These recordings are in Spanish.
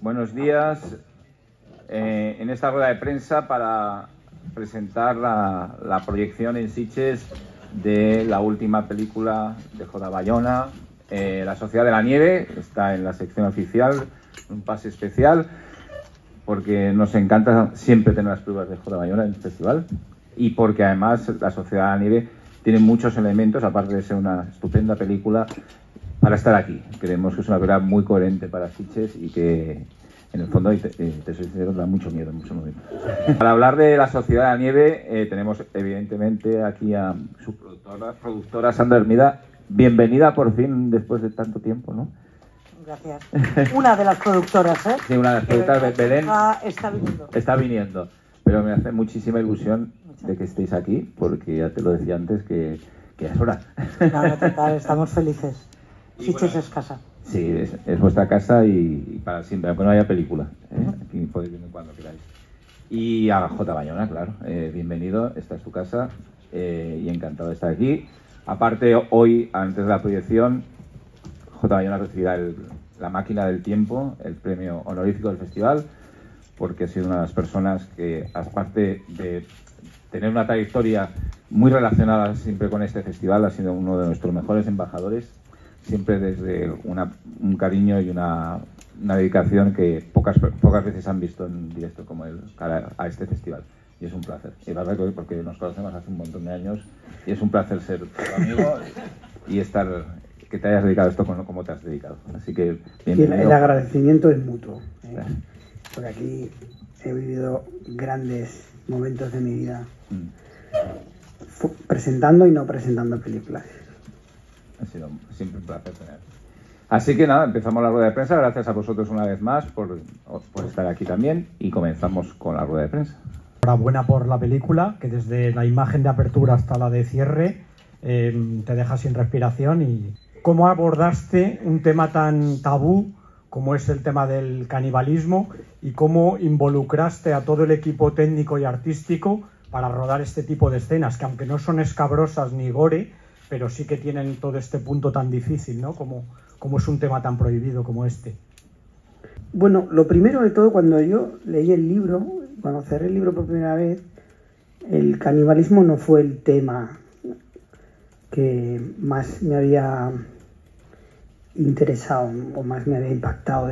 Buenos días. En esta rueda de prensa para presentar la proyección en Sitges de la última película de J. Bayona, La Sociedad de la Nieve, está en la sección oficial, un pase especial, porque nos encanta siempre tener las películas de J. Bayona en el festival y porque además La Sociedad de la Nieve tiene muchos elementos, aparte de ser una estupenda película, para estar aquí. Creemos que es una película muy coherente para Sitges y que, en el fondo, te soy sincero, da mucho miedo en muchos momentos. Para hablar de La Sociedad de la Nieve, tenemos evidentemente aquí a su productora Sandra Hermida. Bienvenida por fin, después de tanto tiempo, ¿no? Gracias. Una de las productoras, ¿eh? Sí, una de las productoras. Belén está viniendo. Está viniendo. Pero me hace muchísima ilusión de que estéis aquí, porque ya te lo decía antes que es hora. No, total, estamos felices. Sitges es casa. Sí, es vuestra casa y para siempre, aunque no haya película, ¿eh? Aquí podéis venir cuando queráis. Y a J. Bayona, claro, bienvenido, esta es tu casa y encantado de estar aquí. Aparte, hoy, antes de la proyección, J. Bayona recibirá la máquina del tiempo, el premio honorífico del festival, porque ha sido una de las personas que, aparte de tener una trayectoria muy relacionada siempre con este festival, ha sido uno de nuestros mejores embajadores, siempre desde un cariño y una dedicación que pocas veces han visto en directo como él a este festival. Y es un placer. Y la verdad, porque nos conocemos hace un montón de años y es un placer ser tu amigo y que te hayas dedicado a esto como te has dedicado. Así que bienvenido. El agradecimiento es mutuo, ¿eh? Porque aquí he vivido grandes momentos de mi vida presentando y no presentando películas. Ha sido siempre un placer tenerte. Así que nada, empezamos la rueda de prensa. Gracias a vosotros una vez más por estar aquí también. Y comenzamos con la rueda de prensa. Enhorabuena por la película, que desde la imagen de apertura hasta la de cierre te deja sin respiración. Y ¿cómo abordaste un tema tan tabú como es el tema del canibalismo y cómo involucraste a todo el equipo técnico y artístico para rodar este tipo de escenas, que aunque no son escabrosas ni gore, pero sí que tienen todo este punto tan difícil, ¿no? Como es un tema tan prohibido como este. Bueno, lo primero de todo, cuando yo leí el libro, cuando cerré el libro por primera vez, el canibalismo no fue el tema que más me había interesado o más me había impactado,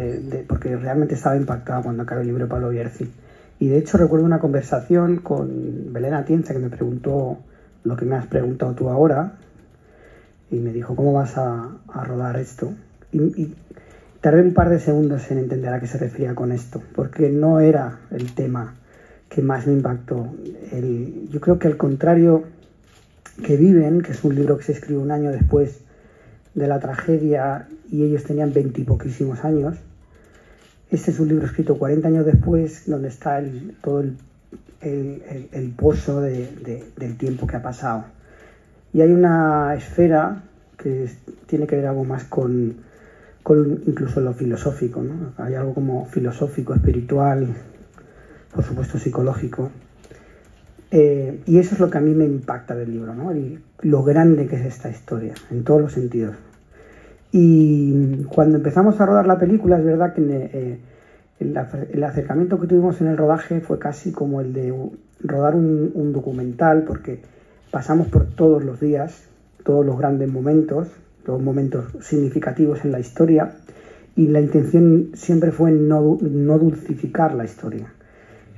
porque realmente estaba impactado cuando acabé el libro de Pablo Vierci. Y de hecho recuerdo una conversación con Belén Atienza, que me preguntó lo que me has preguntado tú ahora, y me dijo, ¿cómo vas a rodar esto? Y tardé un par de segundos en entender a qué se refería con esto, porque no era el tema que más me impactó. Yo creo que al contrario que Viven, que es un libro que se escribe un año después de la tragedia y ellos tenían 20 y poquísimos años, este es un libro escrito 40 años después, donde está todo el pozo del tiempo que ha pasado. Y hay una esfera que tiene que ver algo más con incluso lo filosófico, ¿no? Hay algo como filosófico, espiritual, por supuesto psicológico. Y eso es lo que a mí me impacta del libro, ¿no? Lo grande que es esta historia, en todos los sentidos. Y cuando empezamos a rodar la película, es verdad que el acercamiento que tuvimos en el rodaje fue casi como el de rodar un documental, porque pasamos por todos los días, todos los grandes momentos, todos momentos significativos en la historia, y la intención siempre fue no dulcificar la historia.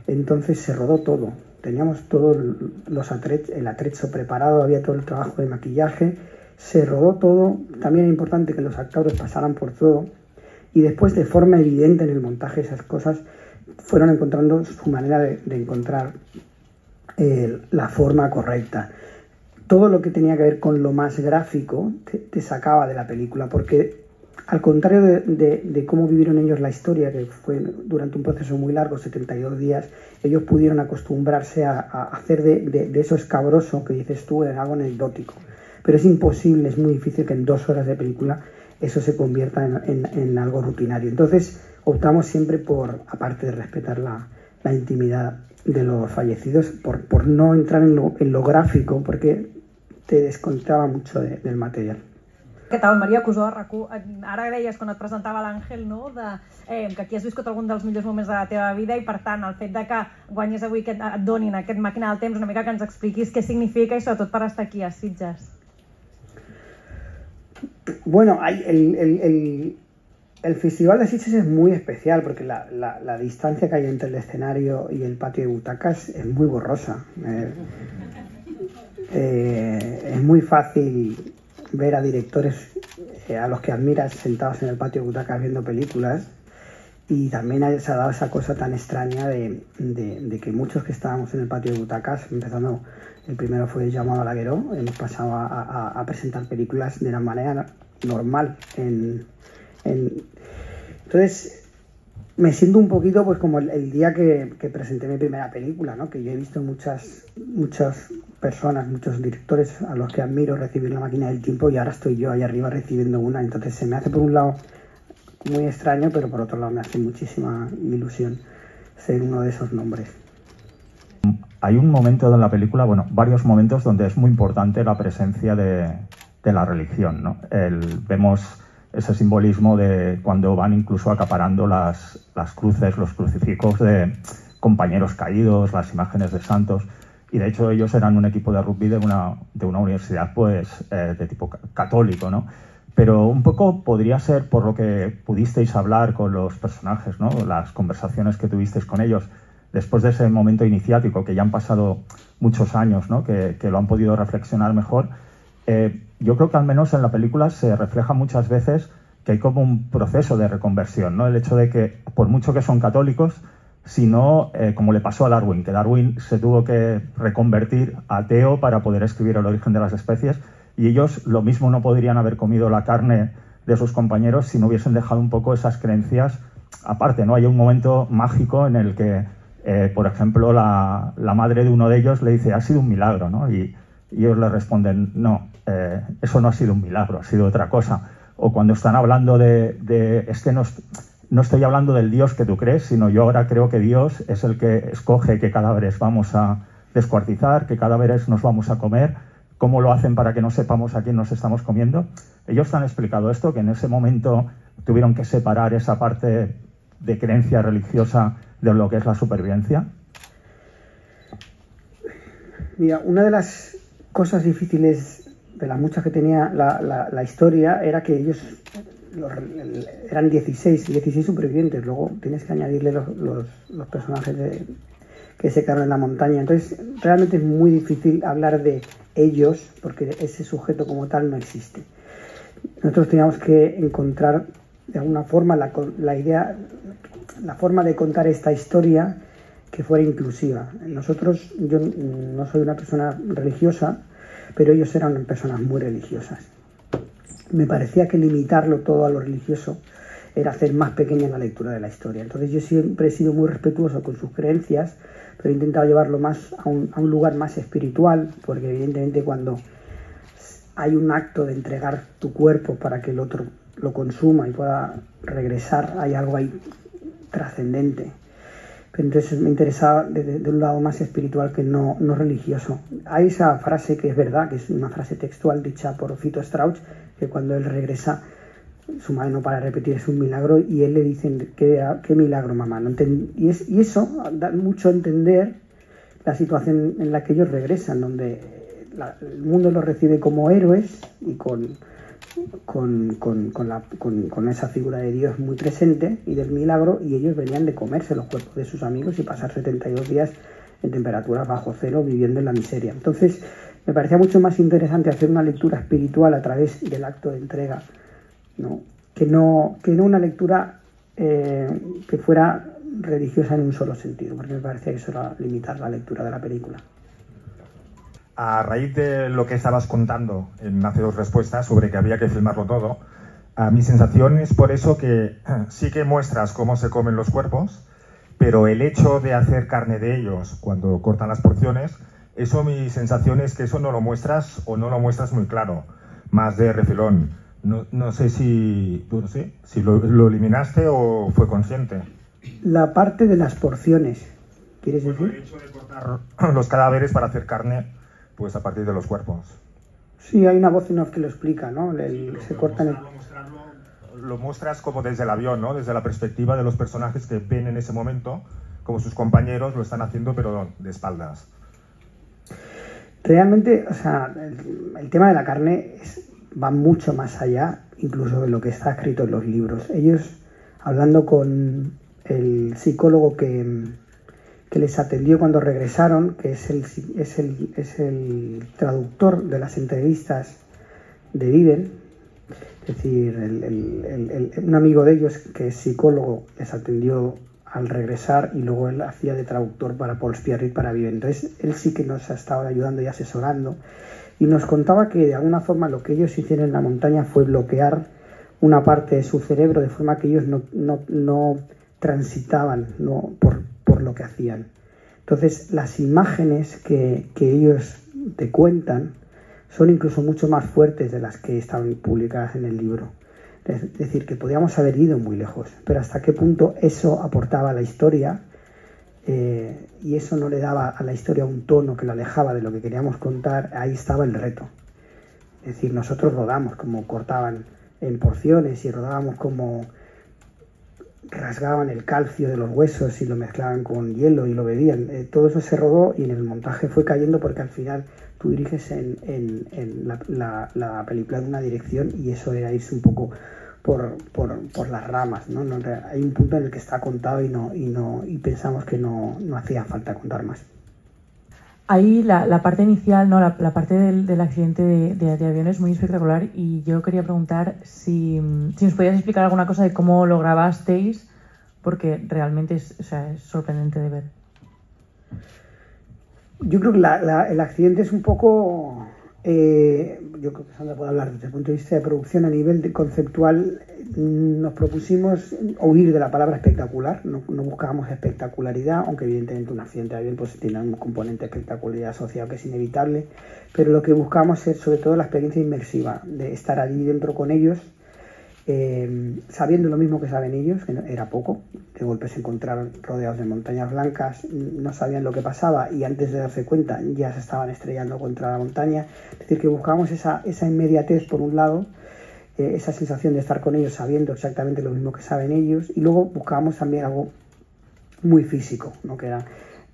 Entonces se rodó todo, teníamos todo el atrezo preparado, había todo el trabajo de maquillaje, se rodó todo, también era importante que los actores pasaran por todo, y después de forma evidente en el montaje esas cosas fueron encontrando su manera de encontrar la forma correcta. Todo lo que tenía que ver con lo más gráfico te sacaba de la película, porque al contrario de cómo vivieron ellos la historia, que fue durante un proceso muy largo, 72 días, ellos pudieron acostumbrarse a hacer de eso escabroso que dices tú, en algo anecdótico. Pero es imposible, es muy difícil que en 2 horas de película eso se convierta en algo rutinario. Entonces optamos siempre por, aparte de respetar la intimidad de los fallecidos, por no entrar en lo gráfico, porque te descontraba mucho del material. Què tal, Maria Cusó, RAC1? Ara deies, quan et presentava l'Àngel, que aquí has viscut algun dels millors moments de la teva vida i, per tant, el fet que guanyes avui, que et donin aquest màquina del temps, una mica que ens expliquis què significa i sobretot per estar aquí a Sitges. Bueno, el Festival de Sitges es muy especial porque la distancia que hay entre el escenario y el patio de butacas es muy borrosa. Es muy fácil ver a directores a los que admiras sentados en el patio de butacas viendo películas, y también se ha dado esa cosa tan extraña de que muchos que estábamos en el patio de butacas, empezando, el primero fue Jaume Balagueró, hemos pasado a presentar películas de una manera normal. Entonces me siento un poquito pues como el día que presenté mi primera película, ¿no? Que yo he visto muchas personas, muchos directores a los que admiro recibir la máquina del tiempo, y ahora estoy yo ahí arriba recibiendo una. Entonces se me hace por un lado muy extraño, pero por otro lado me hace muchísima ilusión ser uno de esos nombres. Hay un momento en la película, bueno, varios momentos donde es muy importante la presencia de la religión, ¿no? Vemos ese simbolismo de cuando van incluso acaparando las cruces, los crucifijos de compañeros caídos, las imágenes de santos. Y de hecho ellos eran un equipo de rugby de una universidad pues de tipo católico, ¿no? Pero un poco podría ser, por lo que pudisteis hablar con los personajes, ¿no? Las conversaciones que tuvisteis con ellos después de ese momento iniciático, que ya han pasado muchos años, ¿no? Que lo han podido reflexionar mejor. Yo creo que al menos en la película se refleja muchas veces que hay como un proceso de reconversión, ¿no? El hecho de que, por mucho que son católicos, sino como le pasó a Darwin, que Darwin se tuvo que reconvertir a ateo para poder escribir El origen de las especies, y ellos lo mismo no podrían haber comido la carne de sus compañeros si no hubiesen dejado un poco esas creencias aparte, ¿no? Hay un momento mágico en el que, por ejemplo, la madre de uno de ellos le dice, ha sido un milagro, ¿no? Y ellos le responden, no, eso no ha sido un milagro, ha sido otra cosa. O cuando están hablando es que no estoy hablando del Dios que tú crees, sino yo ahora creo que Dios es el que escoge qué cadáveres vamos a descuartizar, qué cadáveres nos vamos a comer, cómo lo hacen para que no sepamos a quién nos estamos comiendo. Ellos han explicado esto, que en ese momento tuvieron que separar esa parte de creencia religiosa de lo que es la supervivencia. Mira, una de las cosas difíciles de las muchas que tenía la historia era que ellos eran 16 supervivientes, luego tienes que añadirle los personajes que se quedaron en la montaña. Entonces realmente es muy difícil hablar de ellos porque ese sujeto como tal no existe. Nosotros teníamos que encontrar de alguna forma la forma de contar esta historia que fuera inclusiva. Yo no soy una persona religiosa, pero ellos eran personas muy religiosas. Me parecía que limitarlo todo a lo religioso era hacer más pequeña la lectura de la historia. Entonces yo siempre he sido muy respetuoso con sus creencias, pero he intentado llevarlo más a un lugar más espiritual, porque evidentemente cuando hay un acto de entregar tu cuerpo para que el otro lo consuma y pueda regresar, hay algo ahí trascendente. Pero entonces me interesaba de un lado más espiritual que no religioso. Hay esa frase que es verdad, que es una frase textual dicha por Fito Strauch, que cuando él regresa, su madre no para repetir, es un milagro, y él le dicen, ¿qué milagro, mamá? No y eso da mucho a entender la situación en la que ellos regresan, donde el mundo los recibe como héroes y con esa figura de Dios muy presente y del milagro, y ellos venían de comerse los cuerpos de sus amigos y pasar 72 días en temperaturas bajo cero viviendo en la miseria. Entonces me parecía mucho más interesante hacer una lectura espiritual a través del acto de entrega, ¿no? Que no una lectura que fuera religiosa en un solo sentido, porque me parecía que eso era limitar la lectura de la película. A raíz de lo que estabas contando en hace dos respuestas sobre que había que filmarlo todo, mi sensación es por eso que sí que muestras cómo se comen los cuerpos, pero el hecho de hacer carne de ellos cuando cortan las porciones, eso, mi sensación es que eso no lo muestras o no lo muestras muy claro, más de refilón. No sé si tú, ¿sí? Si lo eliminaste o fue consciente. La parte de las porciones, ¿quieres decir? Pues el hecho de cortar los cadáveres para hacer carne, pues a partir de los cuerpos. Sí, hay una voz en off que lo explica, ¿no? Se corta en el... Lo muestras como desde el avión, ¿no? Desde la perspectiva de los personajes que ven en ese momento, como sus compañeros lo están haciendo, pero de espaldas. Realmente, o sea, el tema de la carne va mucho más allá, incluso de lo que está escrito en los libros. Ellos, hablando con el psicólogo que les atendió cuando regresaron, que es el traductor de las entrevistas de Viven, es decir, un amigo de ellos que es psicólogo les atendió al regresar y luego él hacía de traductor para Paul Vierci para Viven. Entonces él sí que nos ha estado ayudando y asesorando y nos contaba que de alguna forma lo que ellos hicieron en la montaña fue bloquear una parte de su cerebro de forma que ellos no transitaban por lo que hacían. Entonces las imágenes que ellos te cuentan son incluso mucho más fuertes de las que estaban publicadas en el libro. Es decir, que podíamos haber ido muy lejos, pero hasta qué punto eso aportaba a la historia y eso no le daba a la historia un tono que la alejaba de lo que queríamos contar, ahí estaba el reto. Es decir, nosotros rodamos como cortaban en porciones y rodábamos como rasgaban el calcio de los huesos y lo mezclaban con hielo y lo bebían. Todo eso se rodó y en el montaje fue cayendo porque al final tú diriges en la película de una dirección y eso era irse un poco por las ramas, ¿no? Hay un punto en el que está contado y pensamos que no hacía falta contar más. Ahí la parte inicial, ¿no? La parte del accidente de avión es muy espectacular y yo quería preguntar si nos podías explicar alguna cosa de cómo lo grabasteis, porque realmente es sorprendente de ver. Yo creo que el accidente es un poco... yo creo que Sandra puede hablar desde el punto de vista de producción. A nivel conceptual nos propusimos huir de la palabra espectacular, no buscábamos espectacularidad, aunque evidentemente un accidente de avión pues, tiene un componente de espectacularidad asociado que es inevitable, pero lo que buscamos es sobre todo la experiencia inmersiva, de estar allí dentro con ellos, sabiendo lo mismo que saben ellos, que era poco. De golpe se encontraron rodeados de montañas blancas, no sabían lo que pasaba y antes de darse cuenta ya se estaban estrellando contra la montaña. Es decir, que buscábamos esa inmediatez por un lado, esa sensación de estar con ellos sabiendo exactamente lo mismo que saben ellos, y luego buscábamos también algo muy físico, ¿no? Que era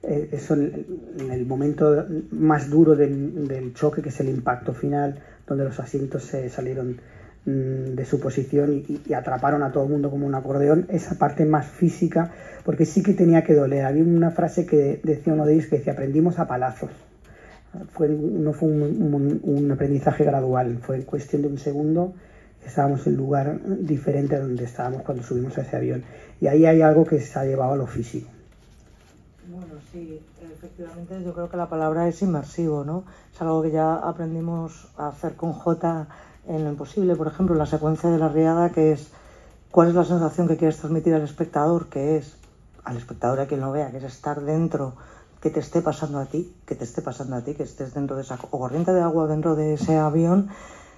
eso en el momento más duro del choque, que es el impacto final, donde los asientos se salieron de su posición y atraparon a todo el mundo como un acordeón, esa parte más física, porque sí que tenía que doler. Había una frase que decía uno de ellos que decía: aprendimos a palazos. No fue un aprendizaje gradual, fue en cuestión de un segundo. Estábamos en lugar diferente a donde estábamos cuando subimos a ese avión, y ahí hay algo que se ha llevado a lo físico. Bueno, sí, efectivamente yo creo que la palabra es inmersivo, ¿no? Es algo que ya aprendimos a hacer con J en Lo imposible, por ejemplo, la secuencia de la riada, que es cuál es la sensación que quieres transmitir al espectador, que es, al espectador a quien lo vea, que es estar dentro, que te esté pasando a ti, que estés dentro de esa corriente de agua, dentro de ese avión,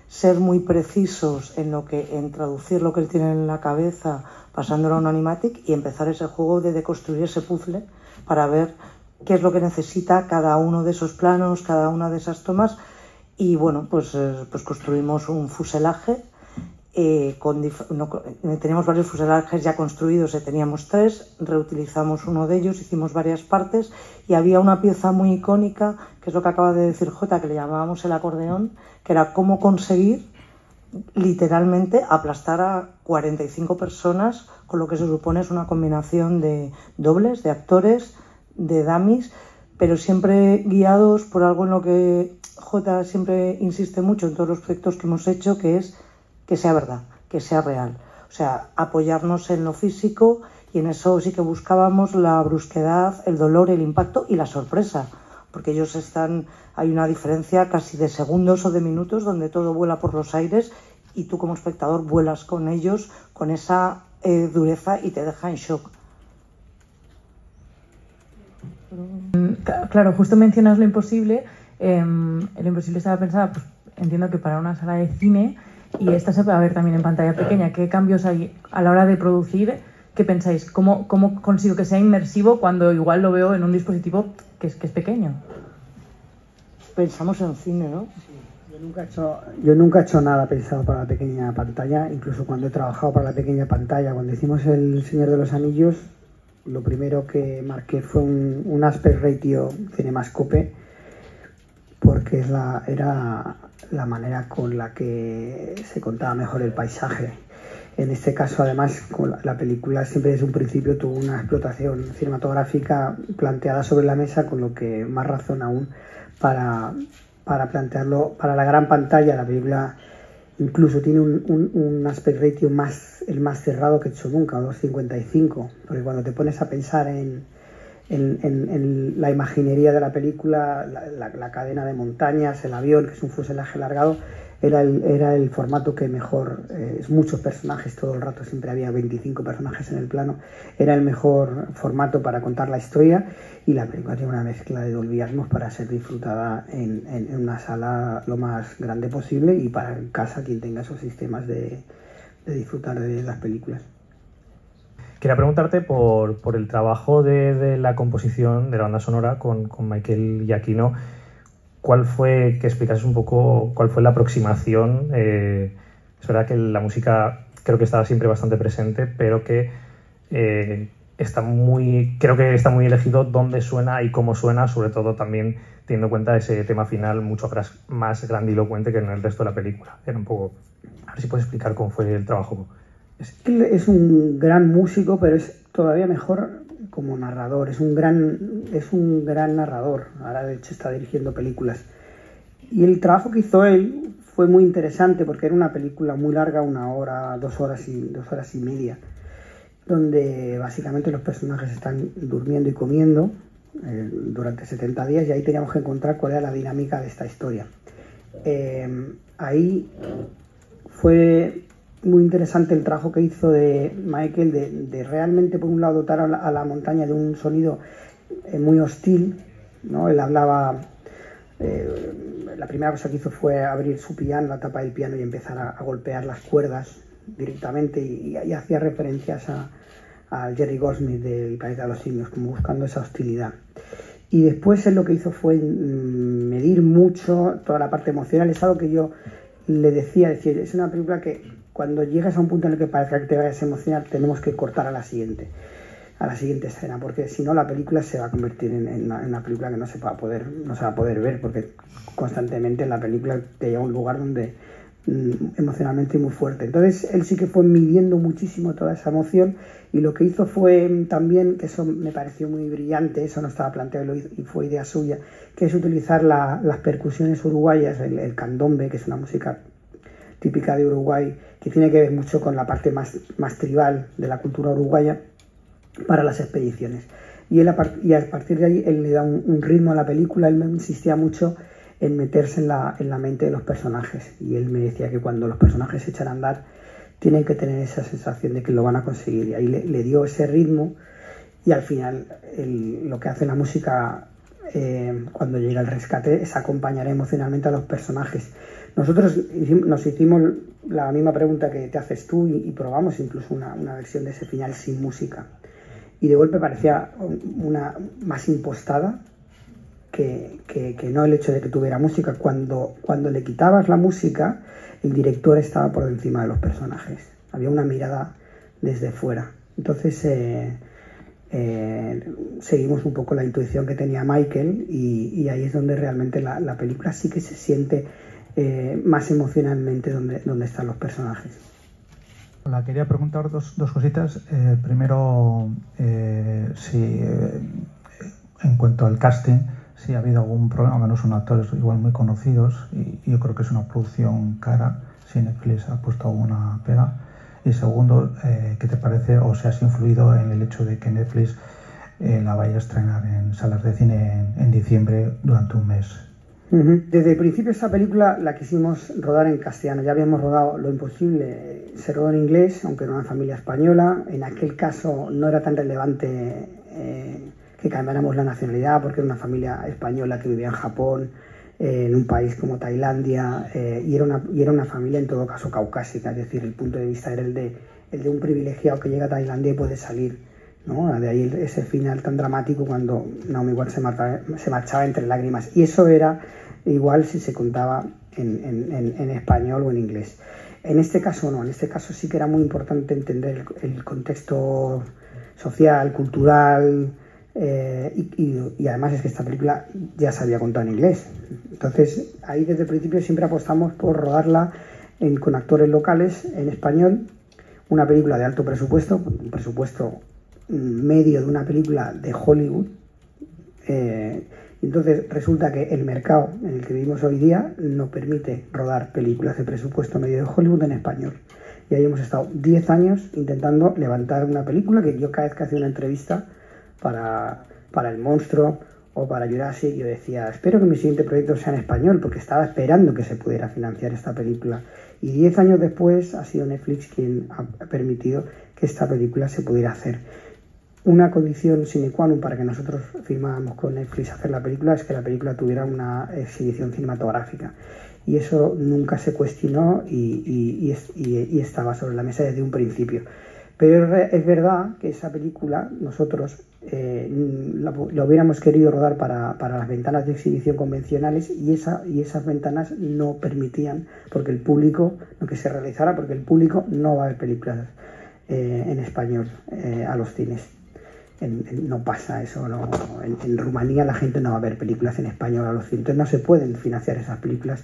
ser muy precisos en traducir lo que él tiene en la cabeza, pasándolo a un animatic y empezar ese juego de deconstruir ese puzzle para ver qué es lo que necesita cada uno de esos planos, cada una de esas tomas. Y bueno, pues construimos un fuselaje, teníamos varios fuselajes ya construidos, teníamos tres, reutilizamos uno de ellos, hicimos varias partes y había una pieza muy icónica, que es lo que acaba de decir Jota, que le llamábamos el acordeón, que era cómo conseguir literalmente aplastar a 45 personas, con lo que se supone es una combinación de dobles, de actores, de dummies, pero siempre guiados por algo en lo que J siempre insiste mucho en todos los proyectos que hemos hecho, que es que sea verdad, que sea real. O sea, apoyarnos en lo físico, y en eso sí que buscábamos la brusquedad, el dolor, el impacto y la sorpresa, porque ellos hay una diferencia casi de segundos o de minutos donde todo vuela por los aires y tú como espectador vuelas con ellos, con esa dureza, y te deja en shock. Claro, justo mencionas Lo imposible. Lo imposible estaba pensada, pues, entiendo que para una sala de cine, y esta se va a ver también en pantalla pequeña. ¿Qué cambios hay a la hora de producir? ¿Qué pensáis? ¿Cómo consigo que sea inmersivo cuando igual lo veo en un dispositivo que es pequeño? Pensamos en cine, ¿no? Sí. Yo nunca he hecho nada pensado para la pequeña pantalla, incluso cuando he trabajado para la pequeña pantalla. Cuando hicimos El Señor de los Anillos, lo primero que marqué fue un aspect ratio cinemascope, porque era la manera con la que se contaba mejor el paisaje. En este caso, además, con la película siempre desde un principio tuvo una explotación cinematográfica planteada sobre la mesa, con lo que más razón aún para plantearlo para la gran pantalla. La película incluso tiene un aspect ratio el más cerrado que he hecho nunca, 2.55, porque cuando te pones a pensar en la imaginería de la película, la cadena de montañas, el avión, que es un fuselaje alargado, era el formato que mejor, muchos personajes todo el rato, siempre había 25 personajes en el plano, era el mejor formato para contar la historia, y la película tiene una mezcla de Dolby Atmos para ser disfrutada en una sala lo más grande posible, y para en casa quien tenga esos sistemas de disfrutar de las películas. Quería preguntarte por el trabajo de la composición de la banda sonora con Michael Giacchino. ¿Cuál fue, que explicases un poco, cuál fue la aproximación? Es verdad que la música creo que estaba siempre bastante presente, pero que creo que está muy elegido dónde suena y cómo suena, sobre todo también teniendo en cuenta ese tema final mucho más grandilocuente que en el resto de la película. Era un poco, a ver si puedes explicar cómo fue el trabajo. Él es un gran músico, pero es todavía mejor como narrador, es un gran narrador. Ahora de hecho está dirigiendo películas, y el trabajo que hizo él fue muy interesante, porque era una película muy larga, 1 hora, 2 horas y media, donde básicamente los personajes están durmiendo y comiendo durante 70 días, y ahí teníamos que encontrar cuál era la dinámica de esta historia. Ahí fue muy interesante el trabajo que hizo de Michael de realmente, por un lado, dotar a la montaña de un sonido muy hostil, ¿no? Él hablaba, la primera cosa que hizo fue abrir su piano, la tapa del piano, y empezar a golpear las cuerdas directamente, y hacía referencias a Jerry Gosmith del País de los Simios, como buscando esa hostilidad. Y después él lo que hizo fue medir mucho toda la parte emocional. Es algo que yo le decía, es decir, es una película que cuando llegas a un punto en el que parezca que te vayas a emocionar, tenemos que cortar a la siguiente escena, porque si no la película se va a convertir en una película que no se va a poder ver, porque constantemente la película te lleva a un lugar donde emocionalmente muy fuerte. Entonces él sí que fue midiendo muchísimo toda esa emoción, y lo que hizo fue también, que eso me pareció muy brillante, eso no estaba planteado y fue idea suya, que es utilizar las percusiones uruguayas, el candombe, que es una música típica de Uruguay, que tiene que ver mucho con la parte más tribal de la cultura uruguaya, para las expediciones. Y a partir de ahí él le da un ritmo a la película. Él me insistía mucho en meterse en la mente de los personajes, y él me decía que cuando los personajes se echan a andar tienen que tener esa sensación de que lo van a conseguir, y ahí le dio ese ritmo, y al final lo que hace la música cuando llega el rescate es acompañar emocionalmente a los personajes. Nosotros nos hicimos la misma pregunta que te haces tú, y probamos incluso una versión de ese final sin música, y de golpe parecía una más impostada que no el hecho de que tuviera música. Cuando le quitabas la música, el director estaba por encima de los personajes, había una mirada desde fuera. Entonces seguimos un poco la intuición que tenía Michael, y ahí es donde realmente la película sí que se siente más emocionalmente donde están los personajes. Hola, quería preguntar dos cositas. Primero, en cuanto al casting, si ha habido algún problema, al menos son actores igual muy conocidos, y yo creo que es una producción cara, si Netflix ha puesto alguna pega. Y segundo, ¿qué te parece o si has influido en el hecho de que Netflix la vaya a estrenar en salas de cine en diciembre durante un mes? Desde el principio esta película la quisimos rodar en castellano. Ya habíamos rodado Lo imposible, se rodó en inglés, aunque era una familia española. En aquel caso no era tan relevante que cambiáramos la nacionalidad, porque era una familia española que vivía en Japón, en un país como Tailandia, y era una familia en todo caso caucásica. Es decir, el punto de vista era el de un privilegiado que llega a Tailandia y puede salir, ¿no? De ahí ese final tan dramático cuando Naomi Ward se marchaba entre lágrimas. Y eso era igual si se contaba en español o en inglés. En este caso no, en este caso sí que era muy importante entender el contexto social, cultural, y además es que esta película ya se había contado en inglés. Entonces ahí desde el principio siempre apostamos por rodarla con actores locales en español, una película de alto presupuesto, un presupuesto medio de una película de Hollywood. Entonces resulta que el mercado en el que vivimos hoy día no permite rodar películas de presupuesto medio de Hollywood en español. Y ahí hemos estado 10 años intentando levantar una película que yo cada vez que hacía una entrevista para El Monstruo o para Jurassic, yo decía, espero que mi siguiente proyecto sea en español, porque estaba esperando que se pudiera financiar esta película. Y 10 años después ha sido Netflix quien ha permitido que esta película se pudiera hacer. Una condición sine qua non para que nosotros firmáramos con Netflix hacer la película es que la película tuviera una exhibición cinematográfica. Y eso nunca se cuestionó y estaba sobre la mesa desde un principio. Pero es verdad que esa película nosotros la hubiéramos querido rodar para las ventanas de exhibición convencionales y esas ventanas no permitían porque el público, lo que se realizara, porque el público no va a ver películas en español a los cines. No pasa eso, no. En Rumanía la gente no va a ver películas en español a los cines, entonces no se pueden financiar esas películas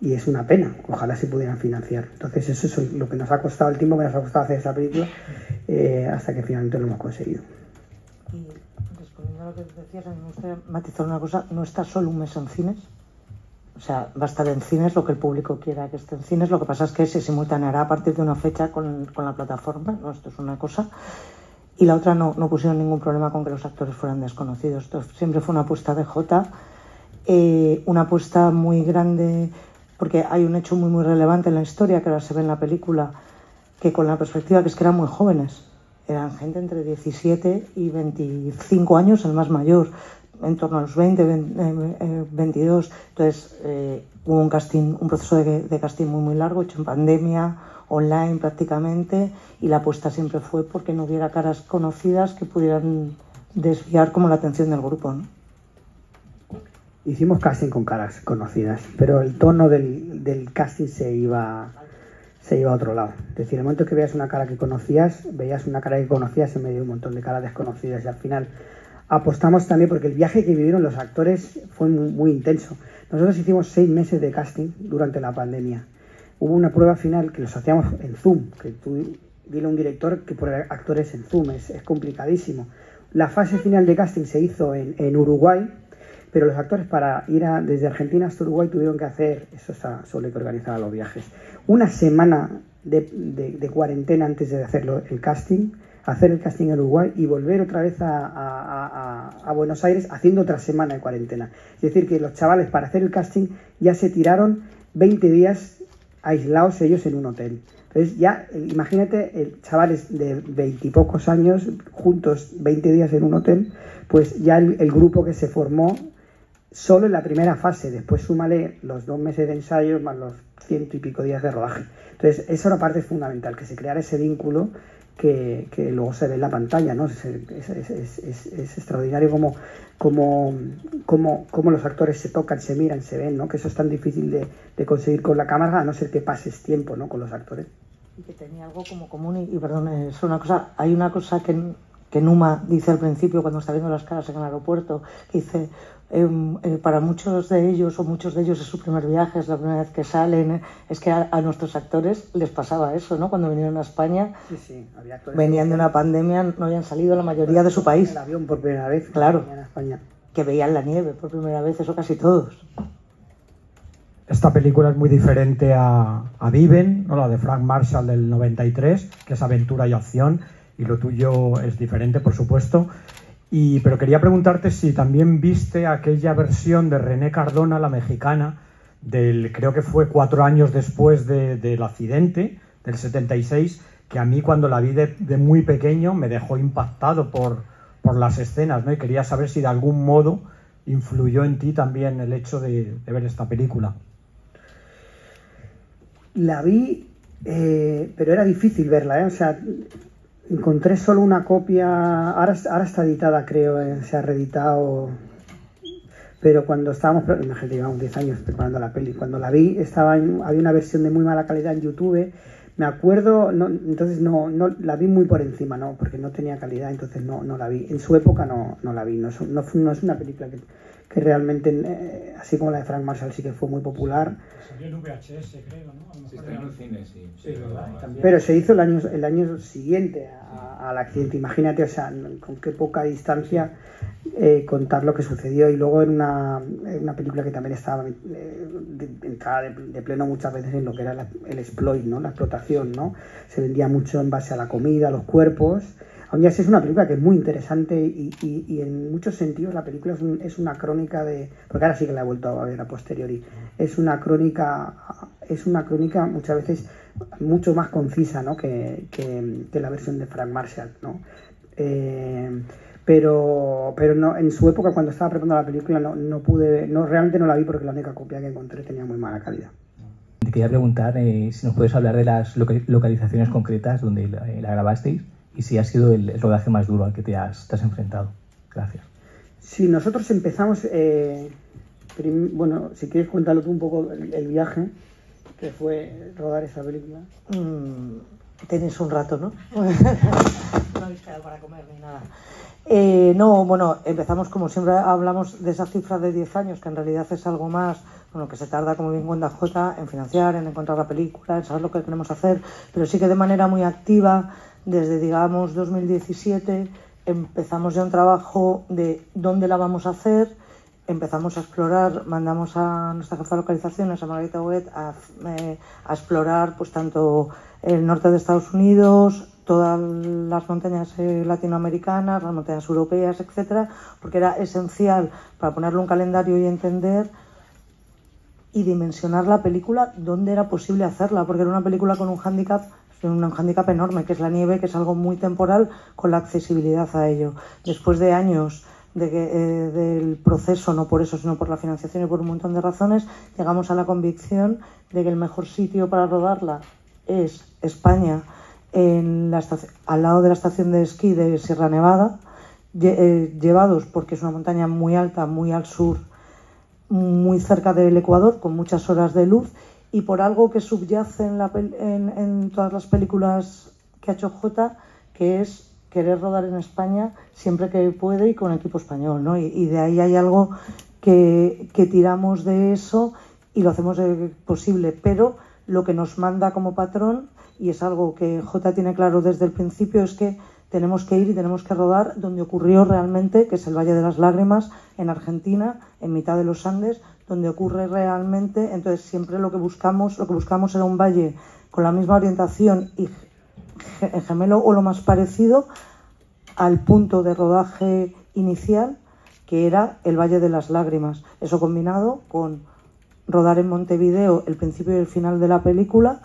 y es una pena, ojalá se pudieran financiar. Entonces eso es lo que nos ha costado, el tiempo que nos ha costado hacer esa película hasta que finalmente lo hemos conseguido. Y respondiendo a lo que decías, a mí me gustaría matizar una cosa, no está solo un mes en cines, o sea, va a estar en cines lo que el público quiera que esté en cines, lo que pasa es que se simultaneará a partir de una fecha con la plataforma, ¿no? Esto es una cosa. Y la otra, no pusieron ningún problema con que los actores fueran desconocidos. Esto siempre fue una apuesta de Jota, una apuesta muy grande, porque hay un hecho muy muy relevante en la historia que ahora se ve en la película, que con la perspectiva que es que eran muy jóvenes, eran gente entre 17 y 25 años, el más mayor, en torno a los 20, 22, entonces hubo un casting, un proceso de casting muy muy largo, hecho en pandemia, online prácticamente, y la apuesta siempre fue porque no hubiera caras conocidas que pudieran desviar como la atención del grupo, ¿no? Hicimos casting con caras conocidas, pero el tono del casting se iba a otro lado. Es decir, el momento que veías una cara que conocías, en medio de un montón de caras desconocidas, y al final apostamos también porque el viaje que vivieron los actores fue muy, muy intenso. Nosotros hicimos 6 meses de casting durante la pandemia. Hubo una prueba final que los hacíamos en Zoom, que tú dile a un director que poner actores en Zoom, es complicadísimo. La fase final de casting se hizo en Uruguay, pero los actores para ir desde Argentina hasta Uruguay tuvieron que hacer, solo hay que organizar los viajes, una semana de cuarentena antes de hacer el casting en Uruguay y volver otra vez a Buenos Aires haciendo otra semana de cuarentena. Es decir, que los chavales para hacer el casting ya se tiraron 20 días aislados ellos en un hotel. Entonces ya, imagínate, chavales de 20 y pocos años, juntos 20 días en un hotel, pues ya el grupo que se formó solo en la primera fase, después súmale los 2 meses de ensayo más los 100 y pico días de rodaje. Entonces esa era parte fundamental, que se creara ese vínculo que luego se ve en la pantalla, ¿no? Es extraordinario cómo los actores se tocan, se miran, se ven, ¿no? Que eso es tan difícil de conseguir con la cámara, a no ser que pases tiempo, ¿no?, con los actores. Y que tenía algo como común, y perdón, es una cosa, hay una cosa que Numa dice al principio cuando está viendo las caras en el aeropuerto, que dice, para muchos de ellos es su primer viaje, es la primera vez que salen, es que a nuestros actores les pasaba eso, ¿no? Cuando vinieron a España, sí, había actores venían de una pandemia, no habían salido la mayoría de su país. El avión por primera vez, claro, venían a España. Que veían la nieve por primera vez, eso casi todos. Esta película es muy diferente a Viven, ¿no?, la de Frank Marshall del 93, que es aventura y acción. Y lo tuyo es diferente, por supuesto. Pero quería preguntarte si también viste aquella versión de René Cardona, la mexicana, creo que fue 4 años después del accidente, del 76, que a mí cuando la vi de muy pequeño me dejó impactado por las escenas, ¿no? Y quería saber si de algún modo influyó en ti también el hecho de ver esta película. La vi, pero era difícil verla, ¿eh? O sea, encontré solo una copia, ahora está editada, creo, se ha reeditado, Pero cuando estábamos, imagínate, llevamos 10 años preparando la peli, cuando la vi había una versión de muy mala calidad en YouTube, me acuerdo, entonces la vi muy por encima, no, porque no tenía calidad, entonces no la vi, en su época no la vi, no es una película que realmente, así como la de Frank Marshall sí que fue muy popular. Salió en VHS, creo, ¿no? Sí, está en el cine, sí. Sí, ¿verdad? Pero se hizo el año siguiente al accidente. Imagínate, o sea, con qué poca distancia contar lo que sucedió. Y luego en una película que también estaba entrada de pleno muchas veces en lo que era el exploit, ¿no? La explotación, ¿no? Se vendía mucho en base a la comida, a los cuerpos. Ya es una película que es muy interesante y en muchos sentidos la película es una crónica de... Porque ahora sí que la he vuelto a ver a posteriori. Es una crónica muchas veces mucho más concisa, ¿no? que la versión de Frank Marshall, ¿no? Pero no, en su época, cuando estaba preparando la película, realmente no la vi porque la única copia que encontré tenía muy mala calidad. Te quería preguntar si nos puedes hablar de las localizaciones concretas donde la grabasteis. Y si ha sido el rodaje más duro al que te has enfrentado. Gracias. Sí, nosotros empezamos... bueno, si quieres cuéntalo tú un poco el viaje que fue rodar esa película. Tenéis un rato, ¿no? No habéis quedado para comer ni nada. Bueno, empezamos como siempre, hablamos de esa cifra de 10 años, que en realidad es algo más... Bueno, que se tarda, como bien cuenta Jota, en financiar, en encontrar la película, en saber lo que queremos hacer, pero sí que de manera muy activa... Desde, digamos, 2017 empezamos ya un trabajo de dónde la vamos a hacer, empezamos a explorar, mandamos a nuestra jefa de localizaciones, a Margarita Huguet, a explorar pues tanto el norte de Estados Unidos, todas las montañas latinoamericanas, las montañas europeas, etcétera, porque era esencial para ponerle un calendario y entender y dimensionar la película dónde era posible hacerla, porque era una película con un hándicap enorme, que es la nieve, que es algo muy temporal, con la accesibilidad a ello. Después de años del proceso, no por eso, sino por la financiación y por un montón de razones, llegamos a la convicción de que el mejor sitio para rodarla es España, al lado de la estación de esquí de Sierra Nevada, llevados, porque es una montaña muy alta, muy al sur, muy cerca del Ecuador, con muchas horas de luz, y por algo que subyace en todas las películas que ha hecho Jota, que es querer rodar en España siempre que puede y con equipo español, ¿no? Y de ahí hay algo que tiramos de eso y lo hacemos posible, pero lo que nos manda como patrón, y es algo que Jota tiene claro desde el principio, es que tenemos que ir y tenemos que rodar donde ocurrió realmente, que es el Valle de las Lágrimas, en Argentina, en mitad de los Andes, donde ocurre realmente. Entonces siempre lo que buscamos era un valle con la misma orientación y gemelo o lo más parecido al punto de rodaje inicial, que era el Valle de las Lágrimas. Eso combinado con rodar en Montevideo el principio y el final de la película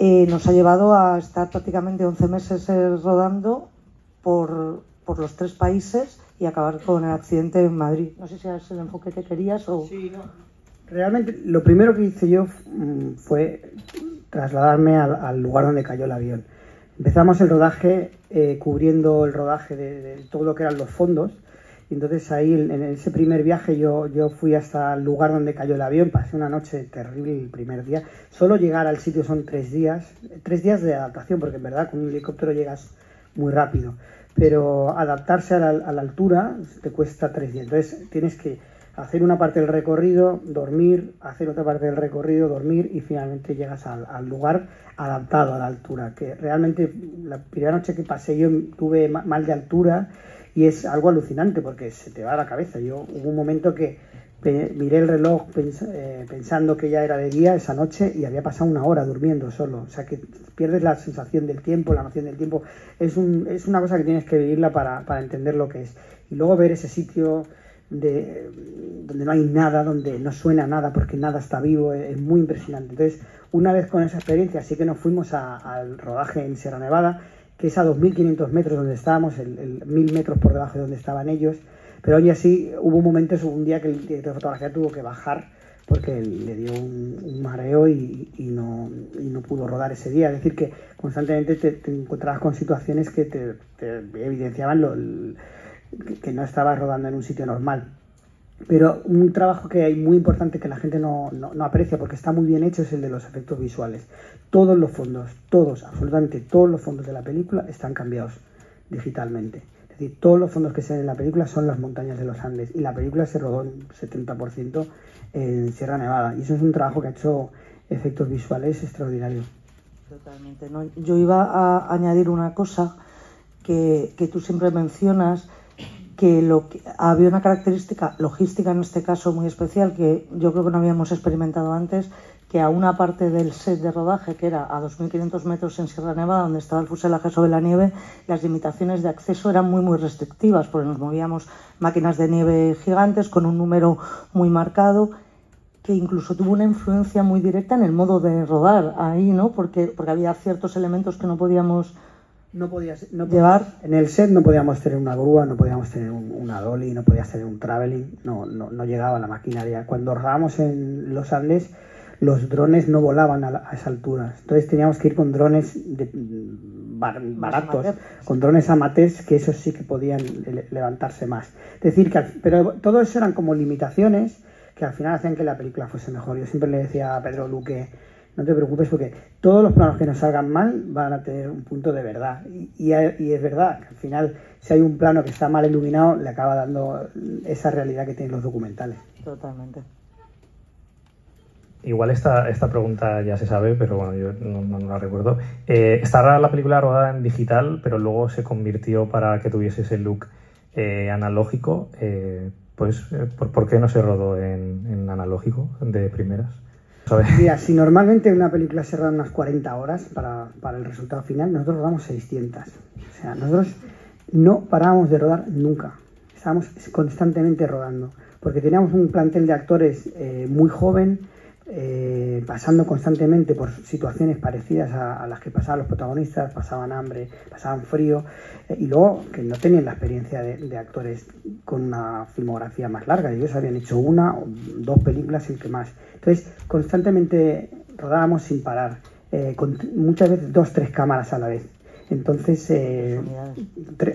nos ha llevado a estar prácticamente 11 meses rodando por los 3 países y acabar con el accidente en Madrid. No sé si es el enfoque que querías o... Sí, no. Realmente lo primero que hice yo fue trasladarme al lugar donde cayó el avión. Empezamos el rodaje cubriendo el rodaje de todo lo que eran los fondos. Y entonces ahí, en ese primer viaje, yo fui hasta el lugar donde cayó el avión. Pasé una noche terrible el primer día. Solo llegar al sitio son 3 días. 3 días de adaptación, porque en verdad con un helicóptero llegas muy rápido. Pero adaptarse a la altura te cuesta 3 días. Entonces tienes que hacer una parte del recorrido, dormir, hacer otra parte del recorrido, dormir y finalmente llegas al lugar adaptado a la altura. Que realmente la primera noche que pasé yo tuve mal de altura y es algo alucinante porque se te va la cabeza. Hubo un momento que miré el reloj pensando que ya era de día esa noche y había pasado una hora durmiendo solo. O sea que pierdes la sensación del tiempo, la noción del tiempo. Es una cosa que tienes que vivirla para entender lo que es. Y luego ver ese sitio donde no hay nada, donde no suena nada porque nada está vivo, es muy impresionante. Entonces, una vez con esa experiencia, sí que nos fuimos al rodaje en Sierra Nevada, que es a 2.500 metros donde estábamos, 1.000 metros por debajo de donde estaban ellos. Pero hoy así hubo momentos, un día que el director de fotografía tuvo que bajar porque le dio un mareo y no pudo rodar ese día. Es decir, que constantemente te encontrabas con situaciones que te evidenciaban que no estabas rodando en un sitio normal. Pero un trabajo que hay muy importante que la gente no aprecia porque está muy bien hecho es el de los efectos visuales. Todos los fondos, todos, absolutamente todos los fondos de la película están cambiados digitalmente. Es decir, todos los fondos que se ven en la película son las montañas de los Andes y la película se rodó en 70% en Sierra Nevada. Y eso es un trabajo que ha hecho efectos visuales extraordinarios. Totalmente, ¿no? Yo iba a añadir una cosa que tú siempre mencionas, que había una característica logística en este caso muy especial que yo creo que no habíamos experimentado antes, que a una parte del set de rodaje, que era a 2.500 metros en Sierra Nevada, donde estaba el fuselaje sobre la nieve, las limitaciones de acceso eran muy restrictivas, porque nos movíamos máquinas de nieve gigantes con un número muy marcado, que incluso tuvo una influencia muy directa en el modo de rodar ahí, ¿no? Porque había ciertos elementos que no podías llevar. En el set no podíamos tener una grúa, no podíamos tener una dolly, no podías tener un traveling, no llegaba la maquinaria. Cuando rodábamos en los Andes, los drones no volaban a esa altura. Entonces teníamos que ir con drones baratos, con drones amateurs, que esos sí que podían levantarse más. Es decir, pero todo eso eran como limitaciones que al final hacían que la película fuese mejor. Yo siempre le decía a Pedro Luque: no te preocupes porque todos los planos que nos salgan mal van a tener un punto de verdad. Y es verdad, que al final, si hay un plano que está mal iluminado, le acaba dando esa realidad que tienen los documentales. Totalmente. Igual esta pregunta ya se sabe, pero bueno, yo no la recuerdo. Estaba la película rodada en digital, pero luego se convirtió para que tuviese ese look analógico. ¿Por qué no se rodó en analógico de primeras? Mira, si normalmente una película se roda unas 40 horas para el resultado final, nosotros rodamos 600. O sea, nosotros no parábamos de rodar nunca. Estábamos constantemente rodando, porque teníamos un plantel de actores muy joven, pasando constantemente por situaciones parecidas a las que pasaban los protagonistas, pasaban hambre, pasaban frío, y luego que no tenían la experiencia de actores con una filmografía más larga. Ellos habían hecho una o dos películas, el que más. Entonces, constantemente rodábamos sin parar, con muchas veces 2 o 3 cámaras a la vez. Entonces,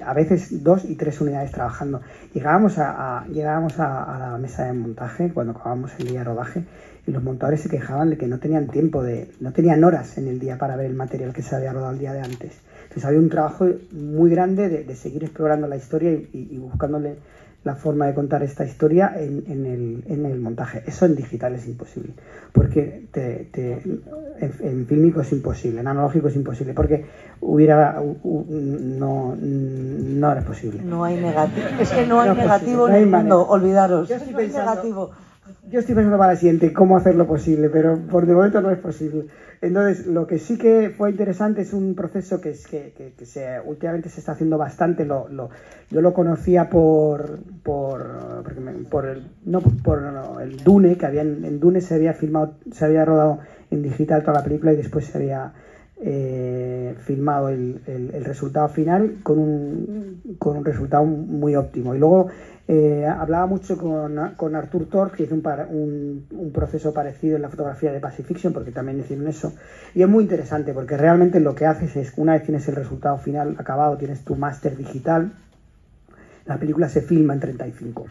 a veces 2 y 3 unidades trabajando. Llegábamos a la mesa de montaje cuando acabábamos el día de rodaje y los montadores se quejaban de que no tenían tiempo, no tenían horas en el día para ver el material que se había rodado el día de antes. Entonces había un trabajo muy grande de seguir explorando la historia y buscándole la forma de contar esta historia en el montaje. Eso en digital es imposible, porque en fílmico es imposible, en analógico es imposible, porque no era posible. No hay negativo. Es que no hay negativo en el mundo, olvidaros. Yo estoy pensando, para la siguiente cómo hacerlo posible, pero por de momento no es posible. Entonces, lo que sí que fue interesante es un proceso que últimamente se está haciendo bastante. Yo lo conocía por el DUNE, que había en DUNE se había rodado en digital toda la película y después se había filmado el resultado final con un resultado muy óptimo. Y luego hablaba mucho con Arthur Thor, que hizo un proceso parecido en la fotografía de Pacifiction, porque también hicieron eso, y es muy interesante porque realmente lo que haces es, una vez tienes el resultado final acabado, tienes tu máster digital, la película se filma en 35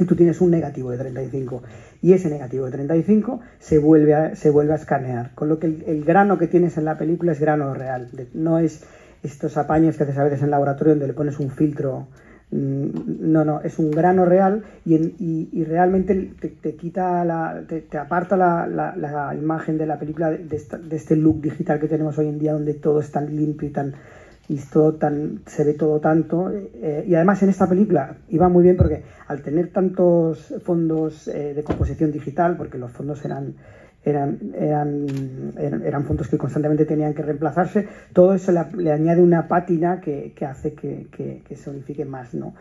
y tú tienes un negativo de 35 y ese negativo de 35 se vuelve a escanear, con lo que el grano que tienes en la película es grano real, no es estos apaños que haces a veces en el laboratorio donde le pones un filtro. No, es un grano real y realmente te aparta la imagen de la película de este look digital que tenemos hoy en día, donde todo es tan limpio y tan listo, se ve todo tanto. Y además en esta película iba muy bien porque al tener tantos fondos de composición digital, porque los fondos eran fondos que constantemente tenían que reemplazarse, todo eso le añade una pátina que hace que se unifique más, ¿no?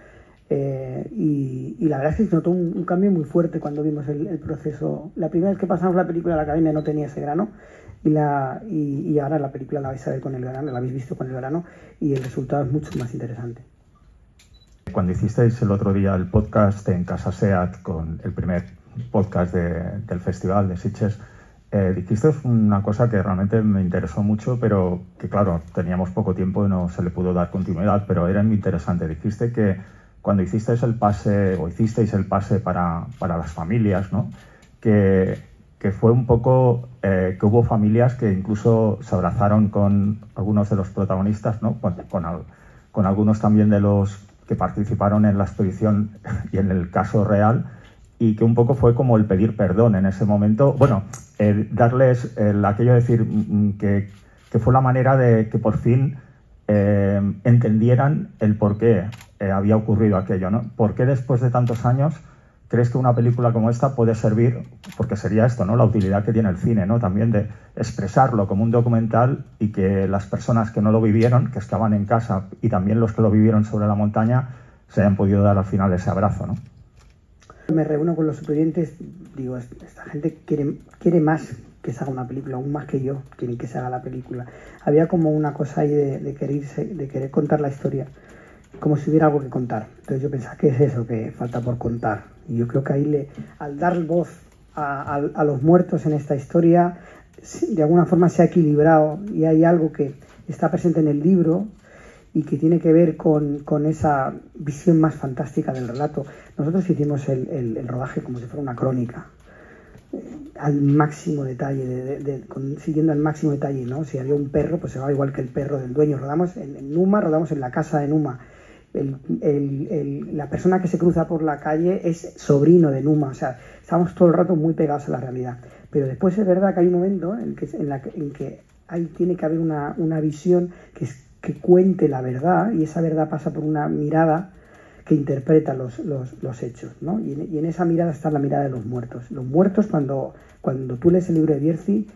Y la verdad es que se notó un cambio muy fuerte cuando vimos el proceso. La primera vez que pasamos la película a la cabina no tenía ese grano y ahora la película la vais a ver con el grano, la habéis visto con el grano y el resultado es mucho más interesante. Cuando hicisteis el otro día el podcast en Casa SEAT, con el primer podcast del Festival de Sitges, dijiste una cosa que realmente me interesó mucho, pero que claro, teníamos poco tiempo y no se le pudo dar continuidad, pero era muy interesante. Dijiste que cuando hicisteis el pase, o hicisteis el pase para las familias, ¿no? Que fue un poco, que hubo familias que incluso se abrazaron con algunos de los protagonistas, ¿no? Con algunos también de los que participaron en la expedición y en el caso real, y que un poco fue como el pedir perdón en ese momento. Bueno, darles aquello de decir que fue la manera de que por fin entendieran el por qué había ocurrido aquello, ¿no? ¿Por qué después de tantos años crees que una película como esta puede servir? Porque sería esto, ¿no? La utilidad que tiene el cine, ¿no? También de expresarlo como un documental y que las personas que no lo vivieron, que estaban en casa, y también los que lo vivieron sobre la montaña, se hayan podido dar al final ese abrazo, ¿no? Me reúno con los supervivientes, digo, esta gente quiere más que se haga una película, aún más que yo, quieren que se haga la película. Había como una cosa ahí de querer contar la historia, como si hubiera algo que contar. Entonces yo pensaba, ¿qué es eso que falta por contar? Y yo creo que ahí, al dar voz a los muertos en esta historia, de alguna forma se ha equilibrado y hay algo que está presente en el libro y que tiene que ver con esa visión más fantástica del relato. Nosotros hicimos el rodaje como si fuera una crónica, al máximo detalle, siguiendo al máximo detalle, ¿no? Si había un perro, pues se va igual que el perro del dueño. Rodamos en Numa, rodamos en la casa de Numa. La persona que se cruza por la calle es sobrino de Numa, o sea, estamos todo el rato muy pegados a la realidad. Pero después es verdad que hay un momento en que ahí tiene que haber una visión que cuente la verdad, y esa verdad pasa por una mirada que interpreta los hechos, ¿no? Y en esa mirada está la mirada de los muertos. Los muertos, cuando tú lees el libro de Vierci,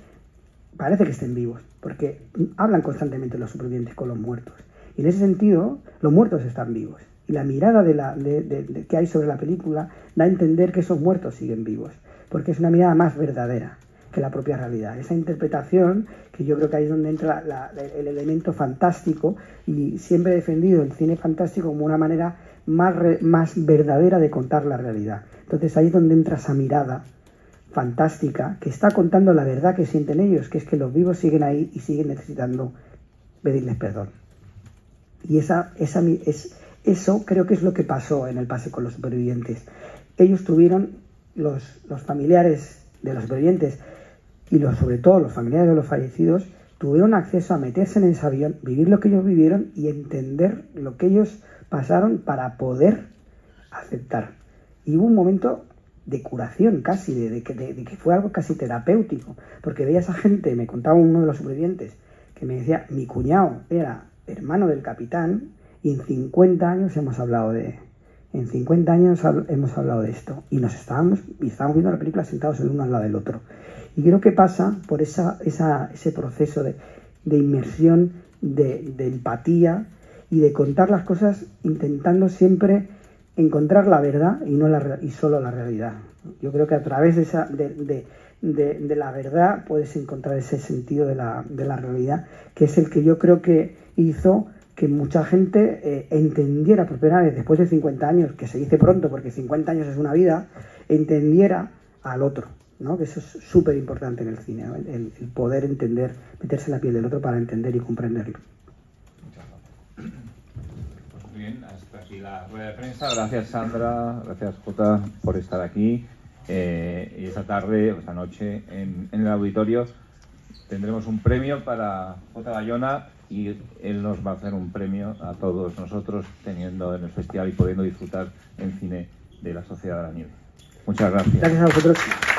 parece que estén vivos, porque hablan constantemente los supervivientes con los muertos. Y en ese sentido, los muertos están vivos. Y la mirada que hay sobre la película da a entender que esos muertos siguen vivos, porque es una mirada más verdadera que la propia realidad. Esa interpretación, que yo creo que ahí es donde entra el elemento fantástico, y siempre he defendido el cine fantástico como una manera más verdadera de contar la realidad. Entonces ahí es donde entra esa mirada fantástica que está contando la verdad que sienten ellos, que es que los vivos siguen ahí y siguen necesitando pedirles perdón. Y eso creo que es lo que pasó en el pase con los supervivientes. Ellos tuvieron, los familiares de los supervivientes, y sobre todo los familiares de los fallecidos, tuvieron acceso a meterse en ese avión, vivir lo que ellos vivieron y entender lo que ellos pasaron para poder aceptar. Y hubo un momento de curación casi, de que fue algo casi terapéutico, porque veía a esa gente. Me contaba uno de los supervivientes que me decía, mi cuñado era hermano del capitán y en 50 años hemos hablado de... En 50 años hemos hablado de esto, y estábamos viendo la película sentados el uno al lado del otro. Y creo que pasa por ese proceso de inmersión, de empatía y de contar las cosas intentando siempre encontrar la verdad y no solo la realidad. Yo creo que a través de la verdad puedes encontrar ese sentido de la realidad, que es el que yo creo que hizo que mucha gente entendiera por primera vez, después de 50 años, que se dice pronto porque 50 años es una vida, entendiera al otro, ¿no? Que eso es súper importante en el cine, ¿no? El poder entender, meterse en la piel del otro para entender y comprenderlo. Muchas gracias. Muy bien, hasta aquí la rueda de prensa. Gracias, Sandra, gracias, Jota, por estar aquí. Y esta tarde, esta noche, en el auditorio, tendremos un premio para J. Bayona, y él nos va a hacer un premio a todos nosotros, teniendo en el festival y pudiendo disfrutar en cine de La Sociedad de la Nieve. Muchas gracias. Gracias a vosotros.